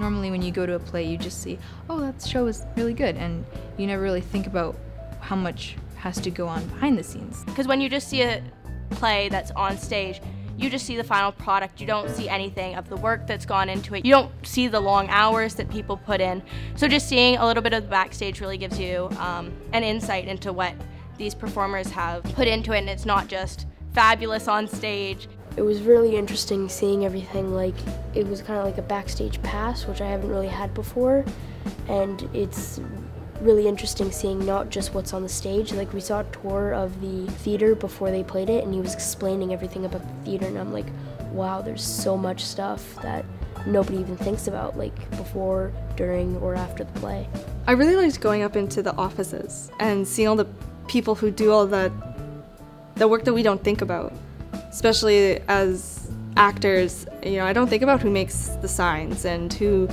Normally when you go to a play, you just see, oh, that show is really good, and you never really think about how much has to go on behind the scenes. Because when you just see a play that's on stage, you just see the final product. You don't see anything of the work that's gone into it. You don't see the long hours that people put in. So just seeing a little bit of the backstage really gives you an insight into what these performers have put into it, and it's not just fabulous on stage. It was really interesting seeing everything. Like, it was kind of like a backstage pass, which I haven't really had before, and it's really interesting seeing not just what's on the stage. Like, we saw a tour of the theater before they played it, and he was explaining everything about the theater, and I'm like, wow, there's so much stuff that nobody even thinks about, like before, during, or after the play. I really liked going up into the offices and seeing all the people who do all the work that we don't think about, especially as actors. You know, I don't think about who makes the signs and who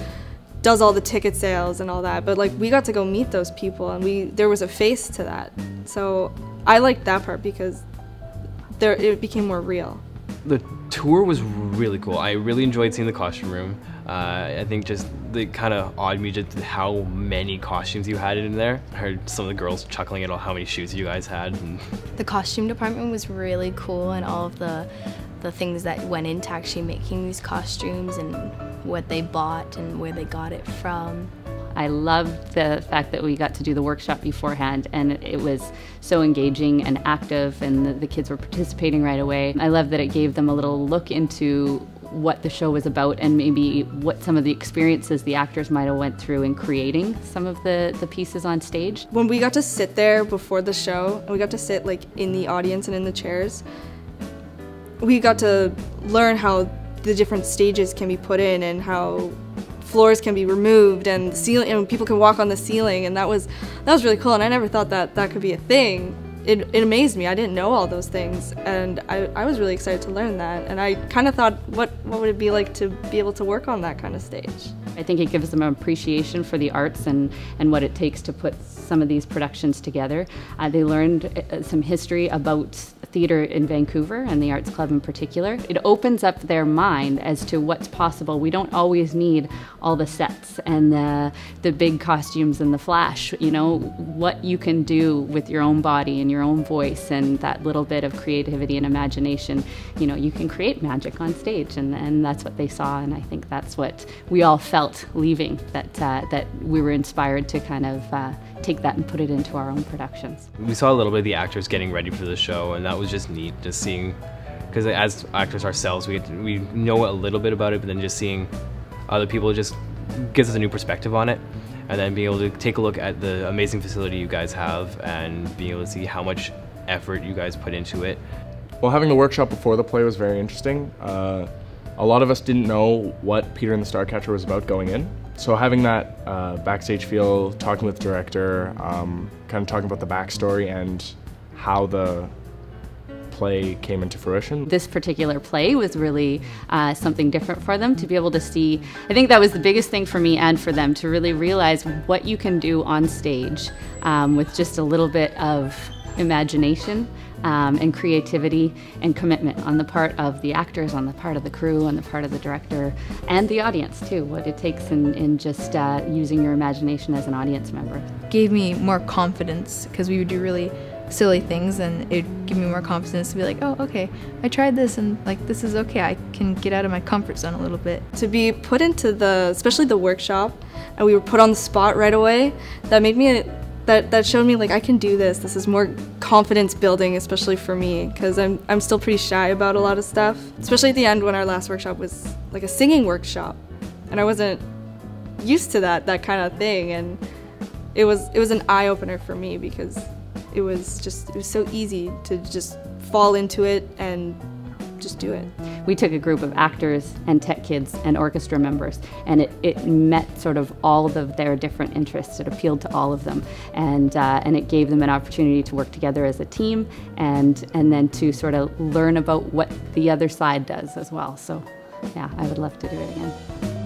does all the ticket sales and all that, but like, we got to go meet those people, and there was a face to that. So I liked that part because it became more real. The tour was really cool. I really enjoyed seeing the costume room. I think just it kind of awed me just how many costumes you had in there. I heard some of the girls chuckling at all how many shoes you guys had. And the costume department was really cool, and all of the things that went into actually making these costumes, and what they bought and where they got it from. I loved the fact that we got to do the workshop beforehand, and it was so engaging and active, and the kids were participating right away. I loved that it gave them a little look into what the show was about, and maybe what some of the experiences the actors might have went through in creating some of the pieces on stage. When we got to sit there before the show, and we got to sit like in the audience and in the chairs, we got to learn how the different stages can be put in, and how floors can be removed, and the ceiling, and people can walk on the ceiling, and that was really cool, and I never thought that could be a thing. It amazed me. I didn't know all those things, and I was really excited to learn that, and I kind of thought, what would it be like to be able to work on that kind of stage? I think it gives them an appreciation for the arts and what it takes to put some of these productions together. They learned some history about theatre in Vancouver, and the Arts Club in particular. It opens up their mind as to what's possible. We don't always need all the sets and the big costumes and the flash, you know, what you can do with your own body and your own voice, and that little bit of creativity and imagination. You know, you can create magic on stage, and that's what they saw, and I think that's what we all felt leaving, that we were inspired to kind of take that and put it into our own productions. We saw a little bit of the actors getting ready for the show, and that was just neat, just seeing, because as actors ourselves, we know a little bit about it, but then just seeing other people just gives us a new perspective on it. And then being able to take a look at the amazing facility you guys have, and being able to see how much effort you guys put into it. Well, having the workshop before the play was very interesting. A lot of us didn't know what Peter and the Starcatcher was about going in. So having that backstage feel, talking with the director, kind of talking about the backstory and how the play came into fruition. This particular play was really something different for them to be able to see. I think that was the biggest thing for me and for them, to really realize what you can do on stage with just a little bit of imagination and creativity and commitment on the part of the actors, on the part of the crew, on the part of the director, and the audience too, what it takes in just using your imagination as an audience member. Gave me more confidence, because we would do really silly things, and it'd give me more confidence to be like, oh, okay, I tried this, and like, this is okay, I can get out of my comfort zone a little bit. To be put into especially the workshop, and we were put on the spot right away, that showed me like, I can do this. This is more confidence building, especially for me, because I'm still pretty shy about a lot of stuff. Especially at the end, when our last workshop was like a singing workshop, and I wasn't used to that kind of thing, and it was an eye-opener for me, because it was so easy to just fall into it and just do it. We took a group of actors and tech kids and orchestra members, and it met sort of all of their different interests. It appealed to all of them, and it gave them an opportunity to work together as a team, and then to sort of learn about what the other side does as well. So yeah, I would love to do it again.